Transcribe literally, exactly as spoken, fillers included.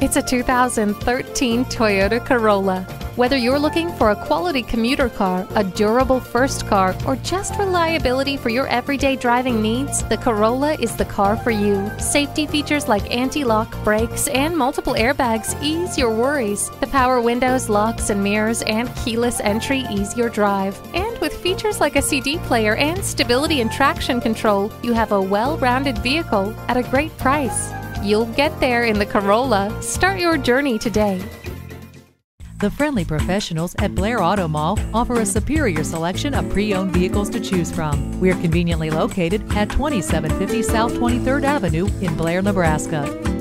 It's a two thousand thirteen Toyota Corolla. Whether you're looking for a quality commuter car, a durable first car, or just reliability for your everyday driving needs, the Corolla is the car for you. Safety features like anti-lock brakes and multiple airbags ease your worries. The power windows, locks and mirrors, and keyless entry ease your drive. And with features like a C D player and stability and traction control, you have a well-rounded vehicle at a great price. You'll get there in the Corolla. Start your journey today. The friendly professionals at Blair Auto Mall offer a superior selection of pre-owned vehicles to choose from. We are conveniently located at twenty-seven fifty South twenty-third Avenue in Blair, Nebraska.